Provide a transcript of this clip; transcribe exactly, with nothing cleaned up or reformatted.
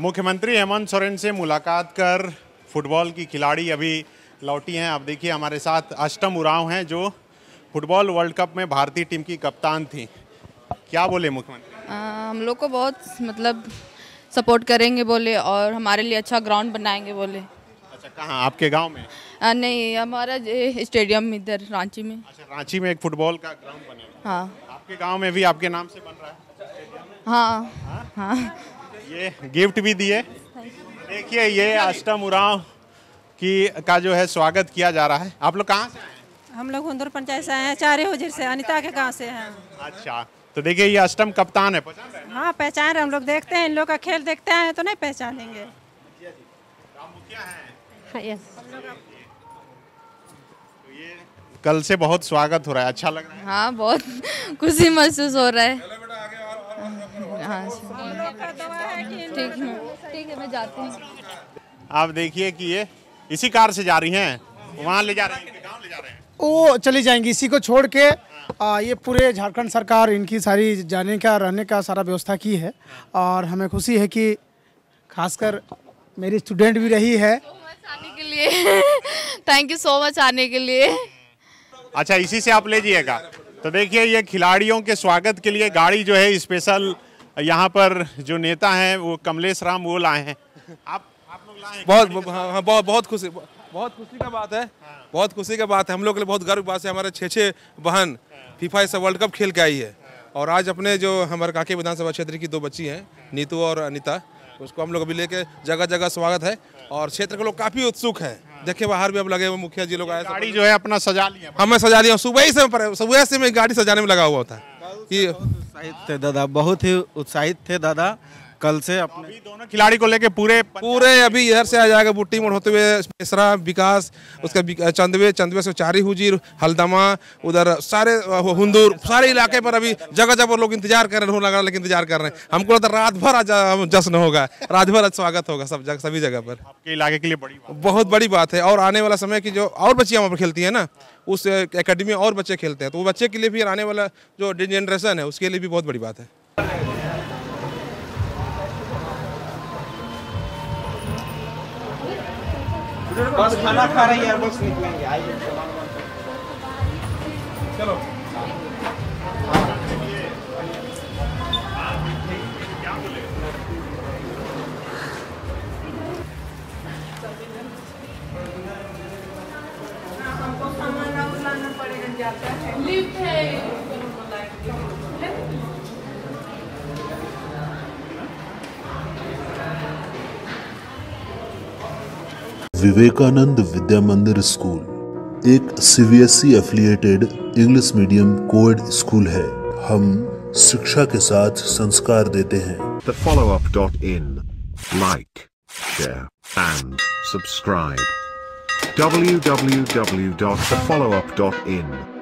मुख्यमंत्री हेमंत सोरेन से मुलाकात कर फुटबॉल की खिलाड़ी अभी लौटी हैं। आप देखिए हमारे साथ अष्टम उराँव हैं जो फुटबॉल वर्ल्ड कप में भारतीय टीम की कप्तान थी। क्या बोले मुख्यमंत्री? हम लोग को बहुत मतलब सपोर्ट करेंगे बोले और हमारे लिए अच्छा ग्राउंड बनाएंगे बोले। अच्छा, कहाँ आपके गांव में? आ, नहीं, हमारा स्टेडियम इधर रांची में। अच्छा, रांची में एक फुटबॉल का ग्राउंड बनेगा। हाँ, आपके गांव में भी आपके नाम से बन रहा है? हाँ हाँ, हाँ। ये गिफ्ट भी दिए। देखिए ये अष्टम उराँव की का जो है स्वागत किया जा रहा है। आप लोग कहाँ से हैं? हम लोग हुंदर पंचायत से हैं, चारे होजर से, अनिता के गांव से हैं। अच्छा, तो देखिए ये अष्टम कप्तान है, पहचान रहे हैं? हाँ पहचान रहे, हम लोग देखते हैं इन लोग का खेल, देखते हैं तो नहीं पहचानेंगे। कल से बहुत स्वागत हो रहा है, अच्छा लग रहा है? हाँ बहुत खुशी महसूस हो रहा है। ठीक है ठीक है, मैं जाती हूँ। आप देखिए कि ये इसी कार से जा रही हैं, वहाँ ले जा रहे हैं, गांव ले जा रहे हैं, वो चली जाएंगी इसी को छोड़ के। आ, ये पूरे झारखंड सरकार इनकी सारी जाने का रहने का सारा व्यवस्था की है और हमें खुशी है कि खासकर मेरी स्टूडेंट भी रही है। आने के लिए थैंक यू सो मच आने के लिए। अच्छा, इसी से आप ले जाइएगा। तो देखिए ये खिलाड़ियों के स्वागत के लिए गाड़ी जो है स्पेशल यहाँ पर जो नेता हैं वो कमलेश राम वो लाए हैं। आप आप लोग लाए हैं? बहुत बहुत हाँ, बहुत बहुत खुशी बहुत खुशी का बात है। हाँ। बहुत खुशी का बात है, हम लोग के लिए बहुत गर्व बात है। हमारे छः छः बहन फीफा इस वर्ल्ड कप खेल के आई है और आज अपने जो हमारे कांके विधानसभा क्षेत्र की दो बच्ची हैं, नीतू और अनिता, उसको हम लोग अभी लेके जगह जगह स्वागत है और क्षेत्र के लोग काफ़ी उत्सुक हैं। देखिए बाहर भी अब लगे हुए मुखिया जी लोग आए, गाड़ी जो है अपना सजा लिया, हमें सजा लिया। सुबह ही से सुबह से मैं गाड़ी सजाने में लगा हुआ होता है। उत्साहित थे दादा, बहुत ही उत्साहित थे दादा। कल से अपने दोनों खिलाड़ी को लेके पूरे पूरे अभी इधर से आ जाएगा बुट्टी मोड़ होते हुए पेशरा विकास, उसका चंदवे चंदवे से चारी हुजीर हल्दमा, उधर सारे हुंदूर सारे इलाके पर अभी जगह जगह लोग इंतजार कर रहे हो लगा लेकिन इंतजार कर रहे हैं। हमको लगता है रात भर आज जश्न होगा, रात भर आज स्वागत होगा सब जगह सभी जगह पर। आपके इलाके के लिए बड़ी बहुत बड़ी बात है और आने वाला समय की जो और बच्चियाँ वहाँ पर खेलती हैं ना, उस एकेडमी में और बच्चे खेलते हैं तो वो बच्चे के लिए भी आने वाला जो जनरेशन है उसके लिए भी बहुत बड़ी बात है। बस खाना खा रही है, बस निकलेंगे, आइए चलो। हमको सामान आप लाना पड़ेगा, जाता है लिफ्ट है। विवेकानंद विद्या मंदिर स्कूल एक CBSE affiliated English medium coed school है। हम शिक्षा के साथ संस्कार देते हैं। The follow up dot in like share and subscribe W W W dot the follow up dot in.